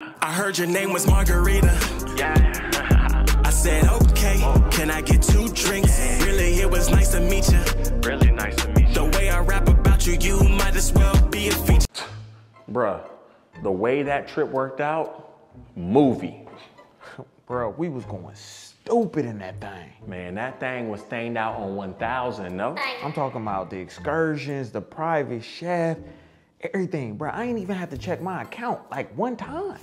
I heard your name was Margarita. Yeah. I said, okay, whoa, can I get 2 drinks? Yeah. Really, it was nice to meet you. Really nice to meet you. The way I rap about you, you might as well be a feature. Bruh, the way that trip worked out, movie. Bruh, we was going stupid in that thing. Man, that thing was thanged out on 1,000, no? I'm talking about the excursions, the private chef, everything, bro. I ain't even have to check my account like one time.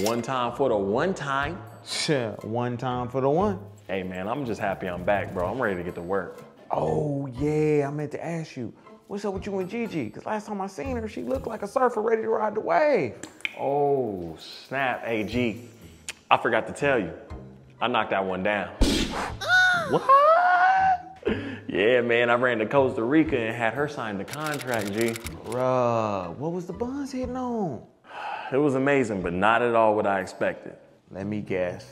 One time for the one time? Yeah, one time for the one. Hey man, I'm just happy I'm back, bro. I'm ready to get to work. Oh yeah, I meant to ask you, what's up with you and Gigi? Cause last time I seen her, she looked like a surfer ready to ride the wave. Oh snap, hey G, I forgot to tell you. I knocked that one down. What? Yeah, man, I ran to Costa Rica and had her sign the contract, G. Bruh, what was the buns hitting on? It was amazing, but not at all what I expected. Let me guess.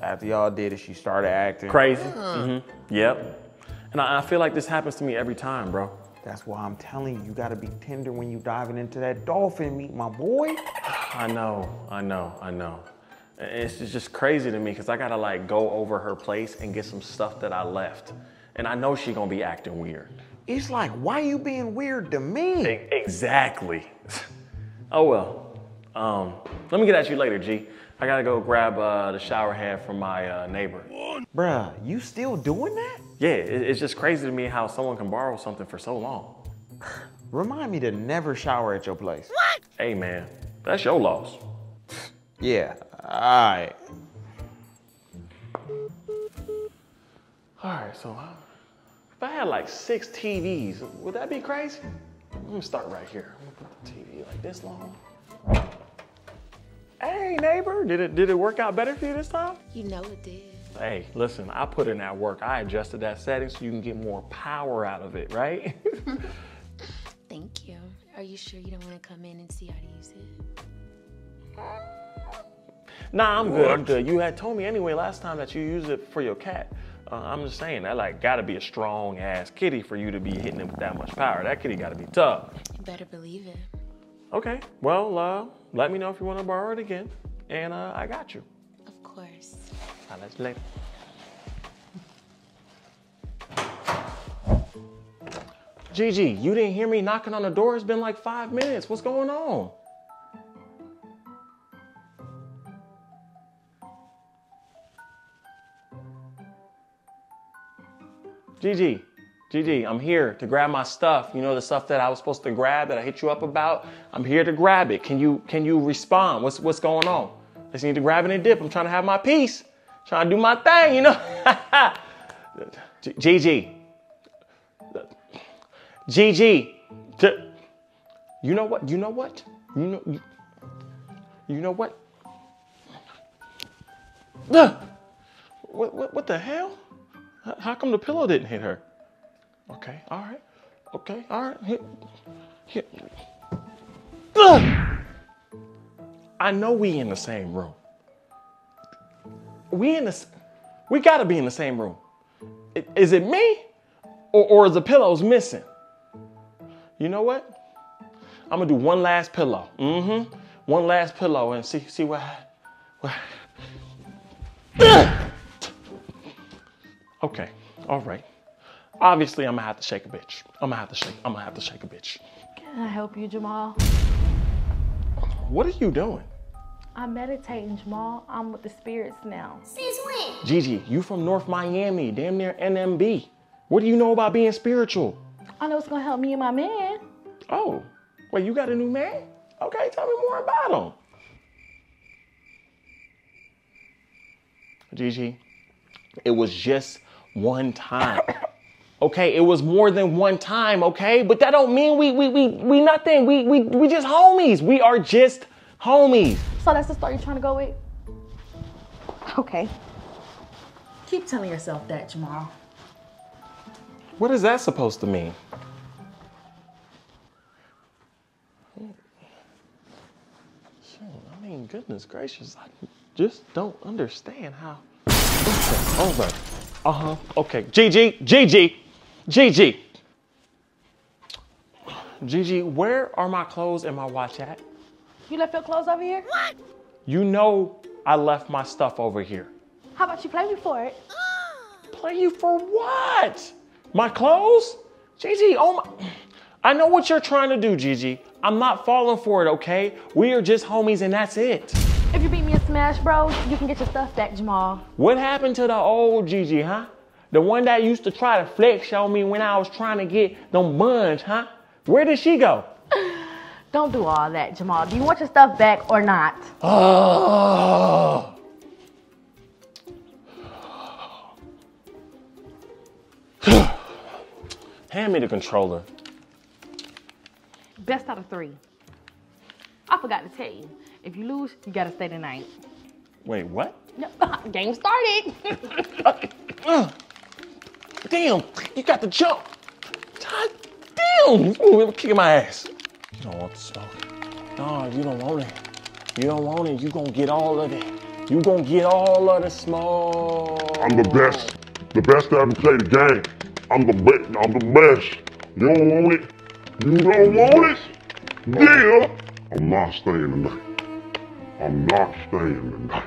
After y'all did it, she started acting. Crazy. Mm-hmm. Yep. And I feel like this happens to me every time, bro. That's why I'm telling you, you gotta be tender when you diving into that dolphin meat, my boy. I know. It's just crazy to me, because I gotta like go over her place and get some stuff that I left. And I know she gonna be acting weird. It's like, why you being weird to me? Exactly. Oh well, let me get at you later, G. I gotta go grab the shower head from my neighbor. Bruh, you still doing that? Yeah, it's just crazy to me how someone can borrow something for so long. Remind me to never shower at your place. What? Hey man, that's your loss. Yeah, all right, so if I had like 6 TVs, would that be crazy? I'm gonna start right here. I'm gonna put the TV like this long. Hey neighbor, did it work out better for you this time? You know it did. Hey, listen, I put in that work. I adjusted that setting so you can get more power out of it, right? Thank you. Are you sure you don't wanna come in and see how to use it? Nah, I'm good, I'm good. You had told me anyway last time that you use it for your cat. I'm just saying, that like gotta be a strong ass kitty for you to be hitting it with that much power. That kitty gotta be tough. You better believe it. Okay, well, let me know if you wanna borrow it again, and I got you. Of course. I'll let you later. Gigi, you didn't hear me knocking on the door? It's been like 5 minutes. What's going on? Gigi, I'm here to grab my stuff. You know, the stuff that I was supposed to grab that I hit you up about? I'm here to grab it. Can you respond? What's going on? I just need to grab it and dip. I'm trying to have my peace. Trying to do my thing, you know? Gigi. You know what? What the hell? How come the pillow didn't hit her? Okay, all right. Here. Ugh! I know we in the same room. We gotta be in the same room. Is it me? Or is the pillows missing? You know what? I'm gonna do one last pillow. Mm-hmm. One last pillow and see what. Okay, all right. Obviously, I'm gonna have to shake a bitch. I'm gonna have to shake a bitch. Can I help you, Jamal? What are you doing? I'm meditating, Jamal. I'm with the spirits now. Since when? Gigi, you from North Miami, damn near NMB. What do you know about being spiritual? I know it's gonna help me and my man. Oh, wait, you got a new man? Okay, tell me more about him. Gigi, it was just one time, okay? It was more than one time, okay? But that don't mean we nothing. We just homies. We are just homies. So that's the story you're trying to go with? Okay. Keep telling yourself that, Jamal. What is that supposed to mean? I mean, goodness gracious, I just don't understand how. Over. Uh-huh. Okay. Gigi, where are my clothes and my watch at? You left your clothes over here? What? You know I left my stuff over here. How about you play me for it? Play you for what? My clothes? Gigi, oh my. I know what you're trying to do, Gigi. I'm not falling for it, okay? We are just homies and that's it. If you beat me in Smash Bros, you can get your stuff back, Jamal. What happened to the old Gigi, huh? The one that used to try to flex on me when I was trying to get them buns, huh? Where did she go? Don't do all that, Jamal. Do you want your stuff back or not? Oh. Hand me the controller. Best out of three. I forgot to tell you. If you lose, you gotta stay tonight. Wait, what? Game started. Damn, you got the jump. God damn, you're kicking my ass. You don't want the smoke. No, you don't want it. You don't want it. You gonna get all of it. You gonna get all of the smoke. I'm the best to ever play the game. I'm the best. You don't want it. You don't want it? Damn! I'm not staying tonight. I'm not staying tonight.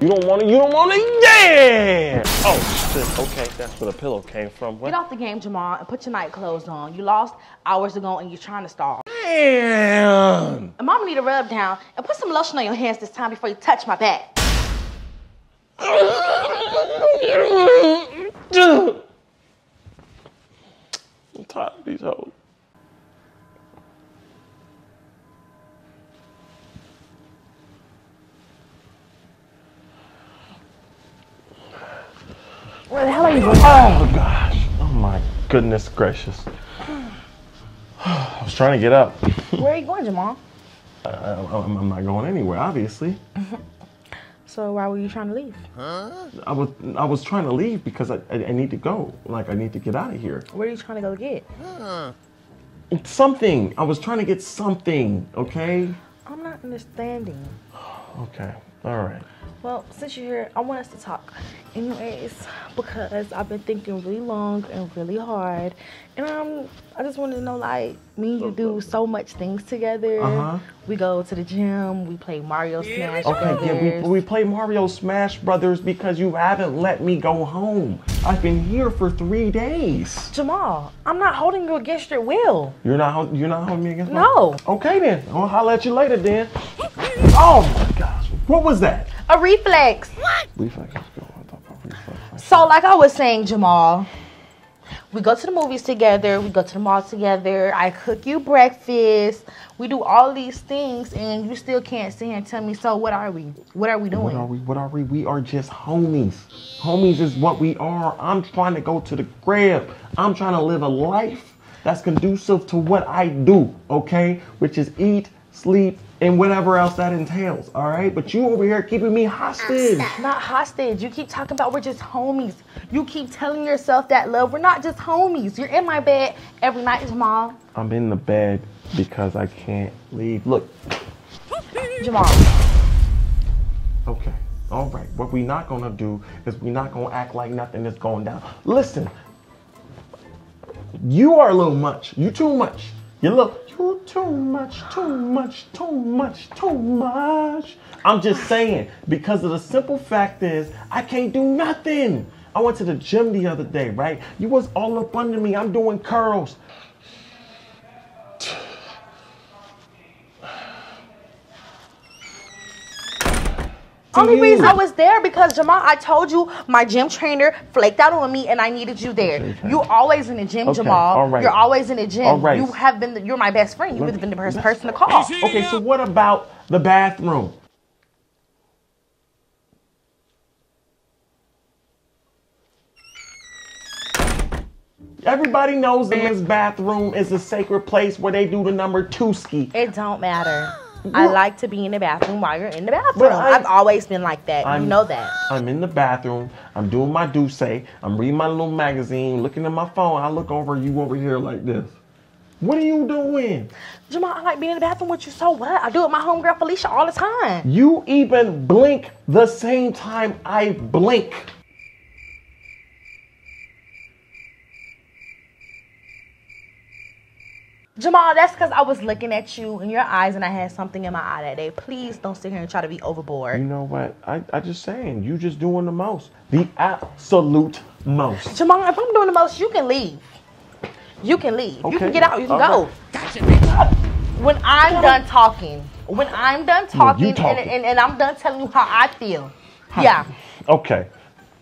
You don't want it? You don't want it? Yeah! Oh, shit. Okay, that's where the pillow came from. What? Get off the game, Jamal, and put your night clothes on. You lost hours ago and you're trying to stall. Damn! And Mama need a rub down and put some lotion on your hands this time before you touch my back. I'm tired of these hoes. Where the hell are you going? Oh gosh, oh my goodness gracious. I was trying to get up. Where are you going, Jamal? I'm not going anywhere, obviously. So why were you trying to leave? Huh? I was trying to leave because I need to go. Like, I need to get out of here. Where are you trying to go get? Something, I was trying to get something, okay? I'm not understanding. Okay, all right. Well, since you're here, I want us to talk. Anyways, because I've been thinking really long and really hard. And I just wanted to know, like, me and you do so much things together. Uh-huh. We go to the gym. We play Mario Smash Brothers. Okay, yeah, we play Mario Smash Brothers because you haven't let me go home. I've been here for 3 days. Jamal, I'm not holding you against your will. You're not holding me against my will? No. Okay, then. I'll holler at you later, then. Oh, my gosh. What was that? A reflex. What? Reflex. So like I was saying, Jamal, we go to the movies together, we go to the mall together, I cook you breakfast, we do all these things, and you still can't sit here and tell me, so what are we? What are we doing? What are we? We are just homies. Homies is what we are. I'm trying to go to the crib. I'm trying to live a life that's conducive to what I do, okay? Which is eat, sleep, and whatever else that entails, all right? But you over here keeping me hostage. Not hostage. You keep talking about we're just homies. You keep telling yourself that, love. We're not just homies. You're in my bed every night, Jamal. I'm in the bed because I can't leave. Look. Jamal. Okay. All right. What we're not going to do is we're not going to act like nothing is going down. Listen. You are a little much. You too much. You too much, too much, too much, too much. I'm just saying, because of the simple fact is, I can't do nothing. I went to the gym the other day, right? You was all up under me. I'm doing curls. Only reason I was there because, Jamal, I told you my gym trainer flaked out on me and I needed you there. You're always in the gym, okay, Jamal. All right. You're always in the gym. All right. You have been, you're my best friend. You would have been the first person to call. Okay, so what about the bathroom? Everybody knows the men's bathroom is a sacred place where they do the number two ski. It don't matter. I like to be in the bathroom while you're in the bathroom. I've always been like that. You know that. I'm in the bathroom. I'm doing my douce. I'm reading my little magazine, looking at my phone. I look over you over here like this. What are you doing? Jamal, I like being in the bathroom with you. So what? I do it with my homegirl Felicia all the time. You even blink the same time I blink. Jamal, that's because I was looking at you in your eyes and I had something in my eye that day. Please don't sit here and try to be overboard. You know what? I just saying, you just doing the most. The absolute most. Jamal, if I'm doing the most, you can leave. You can leave. Okay. You can get out. You can go. Gotcha, bitch. When I'm done talking, yeah, talking. And I'm done telling you how I feel. Huh. Yeah. Okay.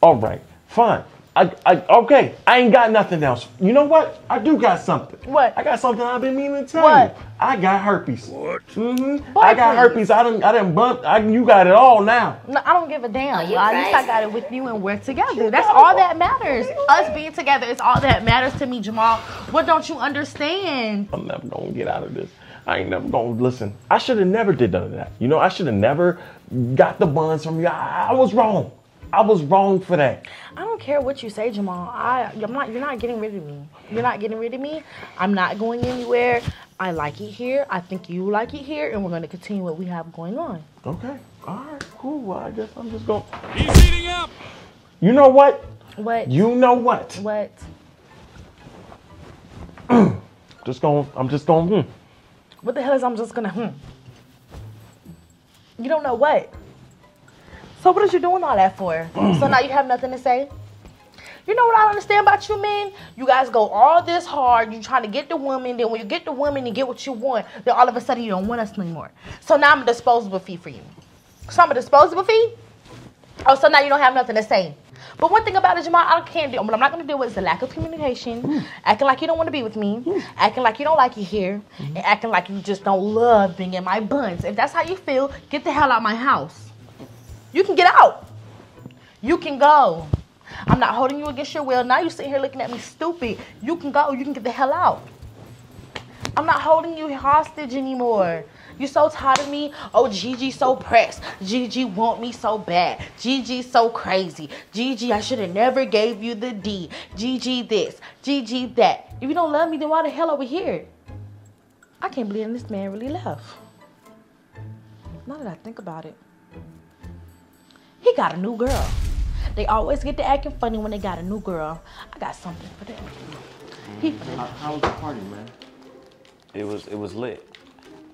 All right. Fine. Okay, I ain't got nothing else. You know what? I do got something. What? I got something I've been meaning to tell you. I got herpes. What? Mm-hmm. Boy, I got herpes. I done bumped. You got it all now. No, I don't give a damn. Well, at least I got it with you and we're together. That's all that matters. Us being together is all that matters to me, Jamal. What don't you understand? I'm never gonna get out of this. I ain't never gonna listen. I should have never did none of that. You know, I should have never got the buns from you. I was wrong. I was wrong for that. I don't care what you say, Jamal. You're not getting rid of me. You're not getting rid of me. I'm not going anywhere. I like it here. I think you like it here. And we're going to continue what we have going on. Okay. All right. Cool. Well, I guess I'm just going. He's eating up. You know what? What? You know what? What? I'm just going. What the hell is I'm just going to? You don't know what? So what is you doing all that for? So now you have nothing to say? You know what I don't understand about you men? You guys go all this hard. You trying to get the woman. Then when you get the woman and get what you want, then all of a sudden you don't want us anymore. So now I'm a disposable fee for you. So I'm a disposable fee? Oh, so now you don't have nothing to say. But one thing about it, Jamal, what I'm not going to do is the lack of communication, acting like you don't want to be with me, acting like you don't like it here, and acting like you just don't love being in my buns. If that's how you feel, get the hell out of my house. You can get out. You can go. I'm not holding you against your will. Now you're sitting here looking at me stupid. You can go. You can get the hell out. I'm not holding you hostage anymore. You're so tired of me. Oh, Gigi so pressed. Gigi want me so bad. Gigi so crazy. Gigi, I should have never gave you the D. Gigi this. Gigi that. If you don't love me, then why the hell are we here? I can't believe this man really left. Now that I think about it. He got a new girl. They always get to acting funny when they got a new girl. I got something for them. How was the party, man? It was lit.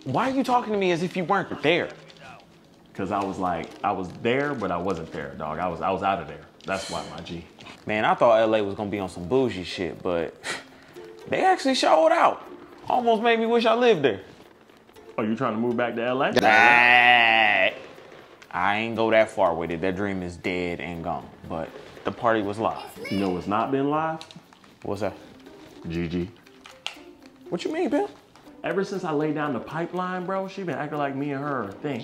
Why are you talking to me as if you weren't there? Because I was there, but I wasn't there, dog. I was out of there. That's why, my G. Man, I thought LA was gonna be on some bougie shit, but they actually showed out. Almost made me wish I lived there. Oh, you trying to move back to LA? I ain't go that far with it. That dream is dead and gone. But the party was live. You know what's not been live? What's that? Gigi. What you mean, Bill? Ever since I laid down the pipeline, bro, she been acting like me and her thing.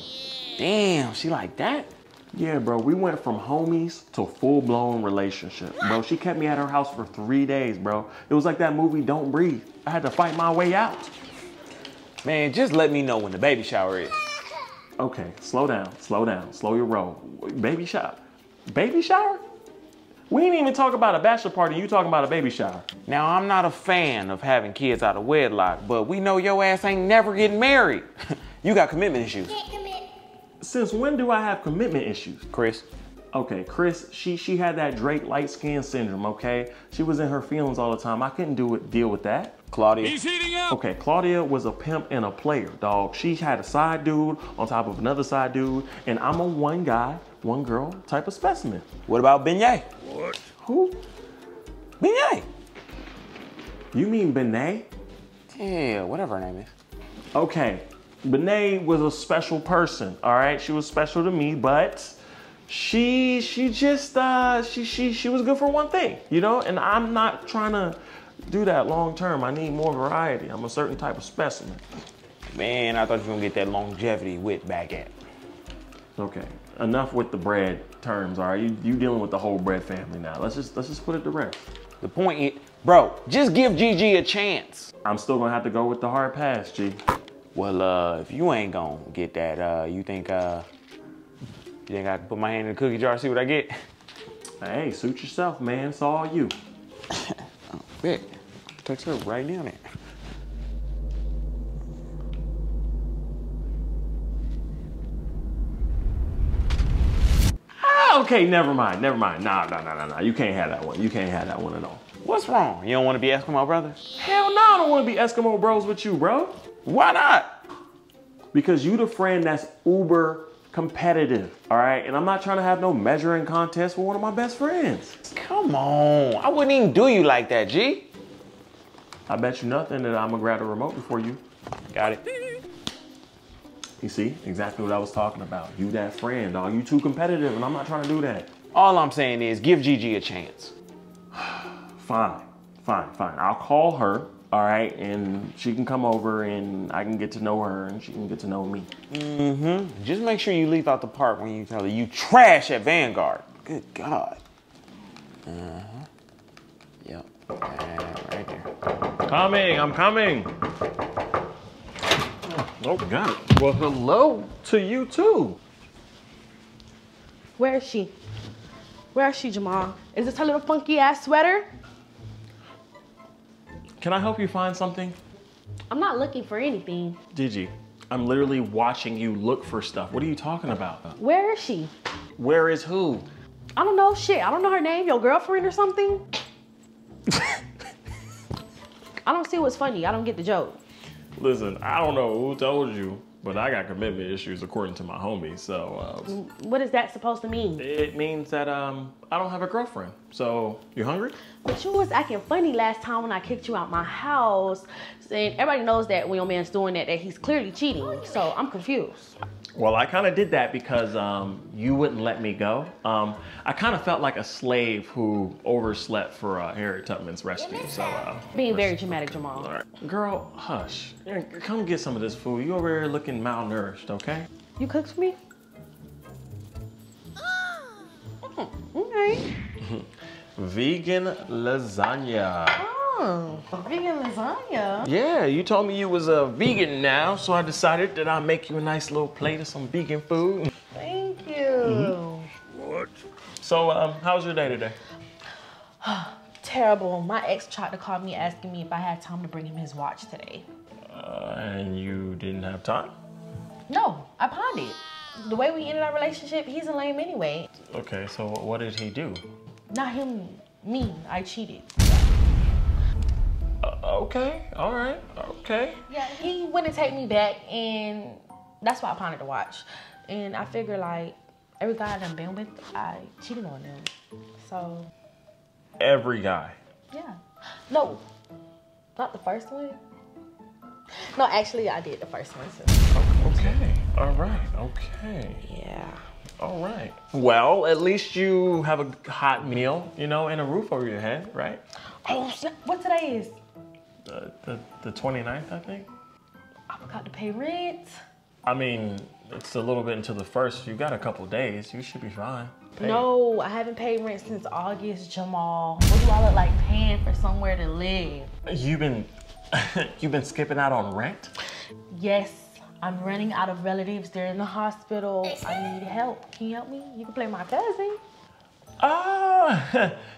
Damn, she like that? Yeah, bro, we went from homies to full-blown relationship. Bro, she kept me at her house for 3 days, bro. It was like that movie, Don't Breathe. I had to fight my way out. Man, just let me know when the baby shower is. Okay, slow down, slow your roll. Baby shower? Baby shower? We ain't even talk about a bachelor party, you talking about a baby shower. Now, I'm not a fan of having kids out of wedlock, but we know your ass ain't never getting married. You got commitment issues. Since when do I have commitment issues? Chris. Okay, Chris, she had that Drake light skin syndrome, okay? She was in her feelings all the time. I couldn't deal with that. Claudia. He's heating up. Okay, Claudia was a pimp and a player, dog. She had a side dude on top of another side dude, and I'm a one guy, one girl type of specimen. What about Beignet? What? Who? Beignet. You mean Beignet? Yeah, whatever her name is. Okay, Beignet was a special person, all right? She was special to me, but she was good for one thing, you know? And I'm not trying to do that long term. I need more variety. I'm a certain type of specimen. Man, I thought you were gonna get that longevity wit back at. Okay, enough with the bread terms, all right? You dealing with the whole bread family now. Let's just put it to rest. The point is, bro, just give Gigi a chance. I'm still gonna have to go with the hard pass, G. Well, if you ain't gonna get that, you think I can put my hand in the cookie jar and see what I get? Hey, suit yourself, man. It's all you. Oh, bet. Touch her right down there. Okay, never mind. Nah. You can't have that one. You can't have that one at all. What's wrong? You don't want to be Eskimo brothers? Hell no, I don't want to be Eskimo bros with you, bro. Why not? Because you the friend that's uber competitive, all right? And I'm not trying to have no measuring contest with one of my best friends. Come on, I wouldn't even do you like that, G. I bet you nothing that I'm gonna grab the remote before you. Got it. You see, exactly what I was talking about. You that friend, dog. You too competitive, and I'm not trying to do that. All I'm saying is give Gigi a chance. Fine. I'll call her, all right? And she can come over and I can get to know her and she can get to know me. Mm-hmm. Just make sure you leave out the part when you tell her you trash at Vanguard. Good God. Uh-huh. Yep. Right there. Coming, I'm coming. Oh, got it. Well, hello to you too. Where is she? Where is she, Jamal? Is this her little funky ass sweater? Can I help you find something? I'm not looking for anything. Gigi, I'm literally watching you look for stuff. What are you talking about? Where is she? Where is who? I don't know, shit. I don't know her name, your girlfriend or something. I don't see what's funny. I don't get the joke. Listen, I don't know who told you, but I got commitment issues according to my homie, so. What is that supposed to mean? It means that I don't have a girlfriend. So, you hungry? But you was acting funny last time when I kicked you out my house. And everybody knows that when your man's doing that, he's clearly cheating. So, I'm confused. Well, I kind of did that because you wouldn't let me go. I kind of felt like a slave who overslept for Harriet Tubman's rescue. So being very dramatic, Jamal. All right. Girl, hush. Come get some of this food. You over here looking malnourished, okay? You cooked for me? Okay. Vegan lasagna. Oh, vegan lasagna? Yeah, you told me you was a vegan now, so I decided that I'd make you a nice little plate of some vegan food. Thank you. What? So, how was your day today? Terrible. My ex tried to call me asking me if I had time to bring him his watch today. And you didn't have time? No, I pondered. The way we ended our relationship, he's a lame anyway. Okay, so what did he do? Not him, me. I cheated. Okay, all right, okay. Yeah, he wouldn't take me back, and that's why I pondered the watch. And I figured, like, every guy I've been with, I cheated on them, so. Every guy? Yeah. No, not the first one. No, actually, I did the first one, too. Okay, all right, okay. Yeah. All right. Well, at least you have a hot meal, you know, and a roof over your head, right? Oh, what today is? The 29th, I think. I forgot to pay rent. I mean, it's a little bit until the first. You got a couple days. You should be fine. Pay. No, I haven't paid rent since August, Jamal. What do I look like paying for somewhere to live? You've been skipping out on rent? Yes. I'm running out of relatives. They're in the hospital. I need help. Can you help me? You can play my cousin.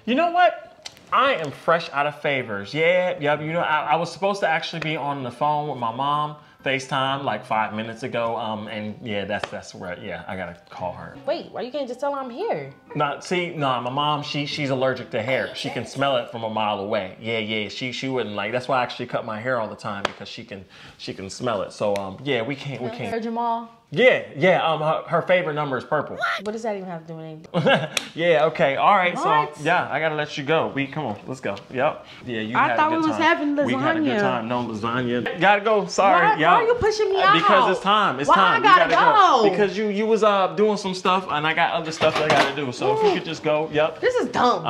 You know what? I am fresh out of favors. Yeah. You know, I was supposed to actually be on the phone with my mom, FaceTime, like 5 minutes ago. And yeah, that's where. Yeah, I gotta call her. Wait, why you can't just tell her I'm here? No, my mom. She's allergic to hair. She can smell it from a mile away. Yeah. She wouldn't like. That's why I actually cut my hair all the time because she can smell it. So yeah, we can't. Her Jamal. Yeah. Her favorite number is purple. What does that even have to do with anything? Yeah. Okay. All right. What? So yeah, I gotta let you go. Come on. Let's go. Yep. Yeah. I thought we was having lasagna. We had a good time. No lasagna. Gotta go. Sorry. What? Yeah. Why are you pushing me out? Because it's time. It's time. You gotta go. Because you was doing some stuff, and I got other stuff that I gotta do. So if you could just go. Yep. This is dumb.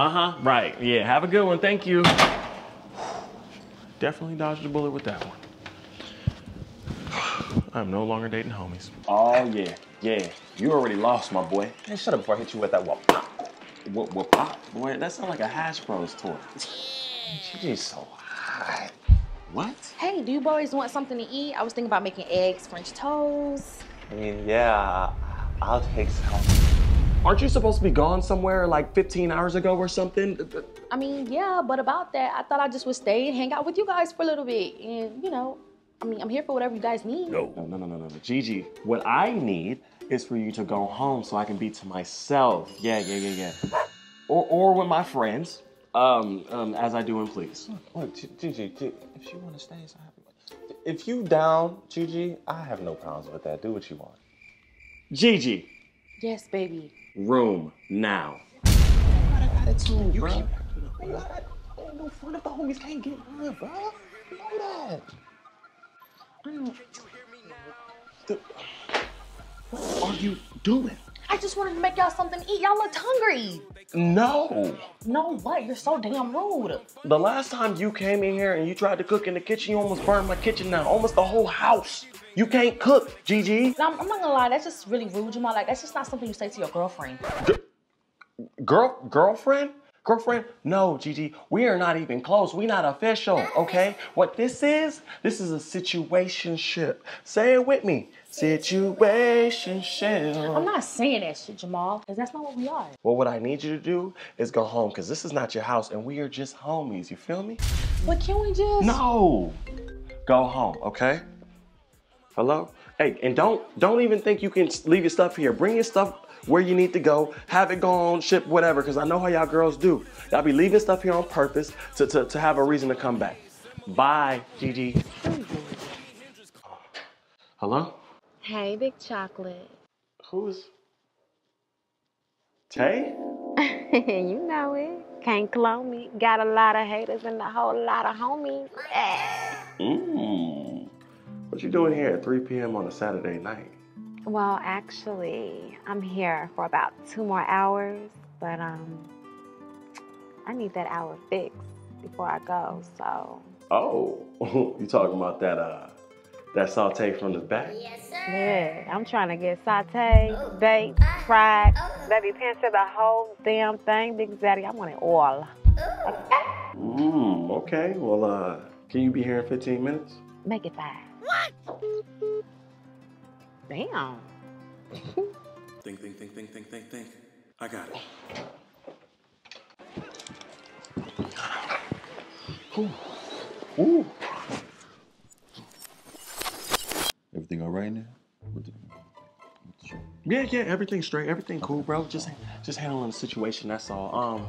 Right. Yeah. Have a good one. Thank you. Definitely dodged a bullet with that one. I'm no longer dating homies. Oh yeah. You already lost, my boy. Hey, shut up before I hit you with that whoop pop. Whoop pop, boy. That sounds like a Hash Bros toy. She's so hot. What? Hey, do you boys want something to eat? I was thinking about making eggs, French toast. I mean, yeah, I'll take some. Aren't you supposed to be gone somewhere like 15 hours ago or something? I mean, yeah, but about that, I thought I just would stay and hang out with you guys for a little bit. And, you know, I mean, I'm here for whatever you guys need. No. Gigi, what I need is for you to go home so I can be to myself. Yeah. Or with my friends. As I do in Please. Look, Gigi, if you want to stay, it's happy. If you down, Gigi, I have no problems with that. Do what you want. Gigi. Yes, baby. Room now. Attitude, you bro. Keep no fun if the homies can't get rid, bro. You know that. Can't you hear me now? What are you doing? I just wanted to make y'all something to eat. Y'all looked hungry. No. No what? You're so damn rude. The last time you came in here and you tried to cook in the kitchen, you almost burned my kitchen down. Almost the whole house. You can't cook, Gigi. No, I'm not gonna lie. That's just really rude, Jamal. Like, that's just not something you say to your girlfriend. Girlfriend? Girlfriend? No, Gigi, we are not even close. We not official, okay? What this is a situationship. Say it with me. Situationship. I'm not saying that shit, Jamal, because that's not what we are. Well, what I need you to do is go home, because this is not your house, and we are just homies, you feel me? But can we just... No! Go home, okay? Hello? Hey, and don't even think you can leave your stuff here. Bring your stuff where you need to go, have it go on, ship, whatever, because I know how y'all girls do. Y'all be leaving stuff here on purpose to have a reason to come back. Bye, Gigi. Hello? Hey, Big Chocolate. Who's? Tay? You know it. Can't clone me. Got a lot of haters and a whole lot of homies. What you doing here at 3 p.m. on a Saturday night? Well, actually, I'm here for about 2 more hours, but I need that hour fixed before I go, so. Oh, you talking about that saute from the back? Yes, sir. Yeah, I'm trying to get saute, baked, fried, baby pincer, the whole damn thing, Big Zaddy. I want it all. Okay, well, can you be here in 15 minutes? Make it 5. What? Damn. Think. I got it. Ooh. Everything all right now? Yeah, everything's straight. Everything cool, bro. Just handling the situation, that's all.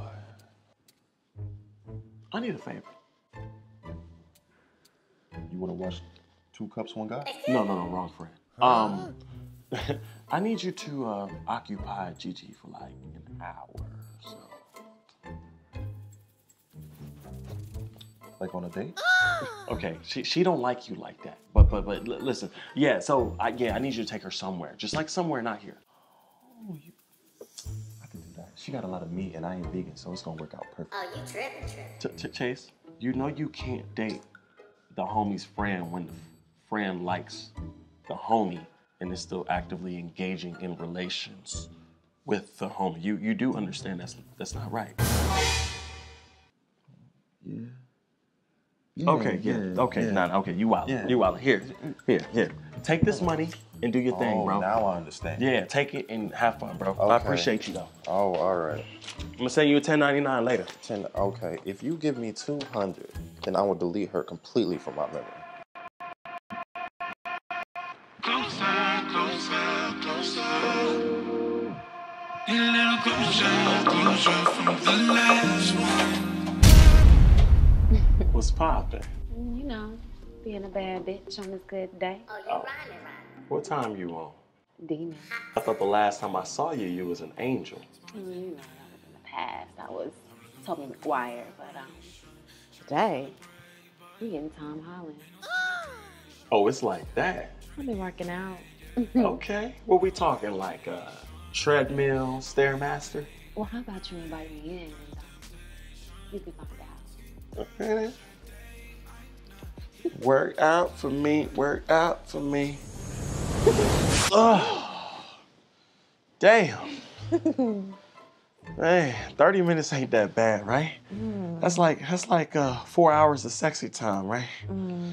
I need a favor. You want to wash 2 cups, 1 guy? No, wrong friend. I need you to occupy Gigi for like an hour or so. Like on a date? Okay, she don't like you like that. But listen, yeah. So I need you to take her somewhere, just like somewhere not here. Oh, I can do that. She got a lot of meat, and I ain't vegan, so it's gonna work out perfect. Oh, you tripping. Chase, you know you can't date the homie's friend when the friend likes the homie and is still actively engaging in relations with the homie. You do understand that's not right. Yeah. Okay. Okay, you wild. Yeah. You wild. Here. Take this money and do your thing, bro. Now I understand. Yeah, take it and have fun, bro. Okay. I appreciate you though. Oh, all right. I'm gonna send you a $10.99 later. Okay. If you give me $200, then I will delete her completely from my memory. What's poppin'? You know, being a bad bitch on a good day. Oh, you're riding. What time you on? Demon. I thought the last time I saw you, you was an angel. You know, in the past, I was Toby McGuire, but today, we getting Tom Holland. Oh, it's like that. I've been working out. Okay, what we talking, like treadmill, Stairmaster? Well, how about you invite me in and you can find out. Okay then. Work out for me. Damn. Hey, 30 minutes ain't that bad, right? That's like 4 hours of sexy time, right?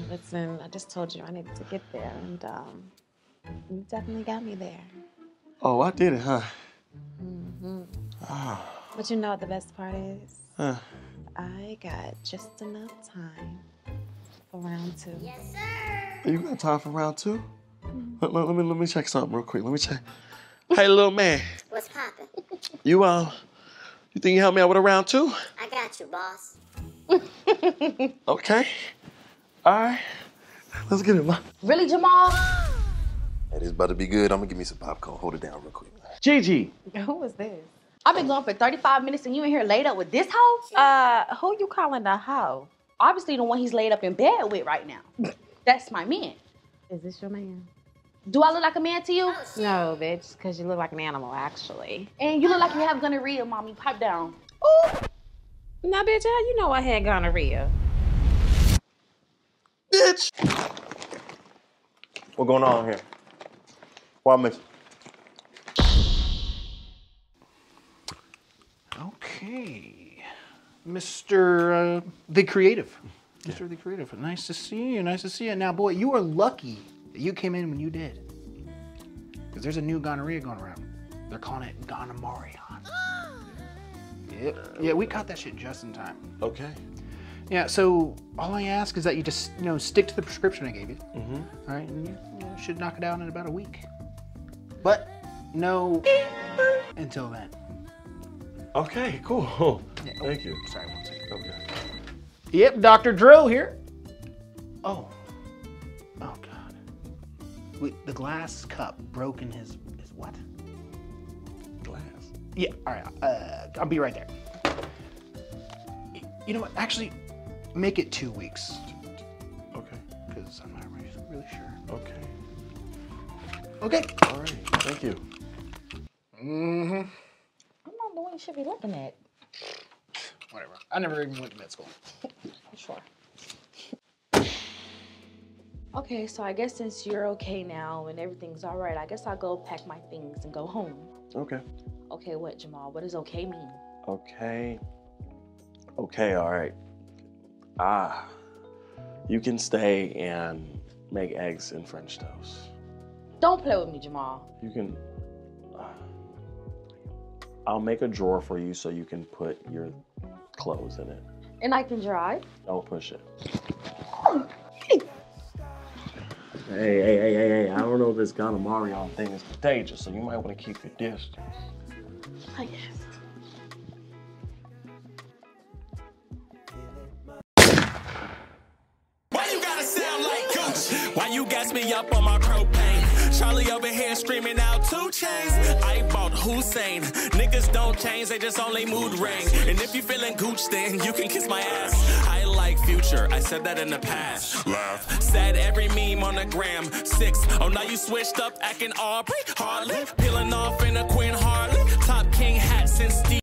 Listen, I just told you I needed to get there, and you definitely got me there. Oh, I did it, huh? But you know what the best part is? Huh? I got just enough time for round 2. Yes, sir. You got time for round 2? Let me check something real quick. Hey, little man. What's poppin'? You You think you help me out with a round two? I got you, boss. Okay. All right. Let's get it, Ma. Really, Jamal? Hey, this about to be good. I'm gonna give me some popcorn. Hold it down real quick. Gigi. Who is this? I've been gone for 35 minutes and you in here laid up with this hoe? Who you calling a hoe? Obviously the one he's laid up in bed with right now. That's my man. Is this your man? Do I look like a man to you? No, bitch, because you look like an animal, actually. And you look like you have gonorrhea, mommy. Pipe down. Ooh. Now, bitch, how you know I had gonorrhea? Bitch! What's going on here? Why me? Okay. Mr. The Creative. Yeah. Mr. The Creative, nice to see you, nice to see you. Now, boy, you are lucky that you came in when you did. Because there's a new gonorrhea going around. They're calling it gonomorion. Yep. Yeah, we caught that shit just in time. Okay. Yeah, so all I ask is that you just, you know, stick to the prescription I gave you. Mm-hmm. All right, and you should knock it out in about a week. But no until then. Okay, cool. Yeah, oh, thank you. Sorry, one second. Okay. Yep, Dr. Dro here. Oh. Oh, God. Wait, the glass cup broke in his what? Glass? Yeah, all right. I'll be right there. You know what? Actually, make it 2 weeks. Okay. Because I'm not really sure. Okay. Okay. All right. Thank you. Mm-hmm. I'm not the one you should be looking at. Whatever. I never even went to med school. Sure. Okay, so I guess since you're okay now and everything's all right, I guess I'll go pack my things and go home. Okay. Okay, what, Jamal? What does okay mean? Okay. Okay, all right. Ah, you can stay and make eggs and French toast. Don't play with me, Jamal. You can... I'll make a drawer for you so you can put your clothes in it. And I can drive? Don't push it. Oh. Hey, I don't know if this gonorrhea thing is contagious, so you might want to keep your distance. I guess. Why you gotta sound like Coach? Why you gas me up on my propane? Charlie over here screaming out 2 chains. I bought Hussein. Niggas don't change, they just only mood ring. And if you feeling gooch, then you can kiss my ass. I like Future, I said that in the past. Laugh. Said every meme on the gram. 6. Oh, now you switched up, acting Aubrey Harley. Peeling off in a Quinn Harley. Top King hat since Steve.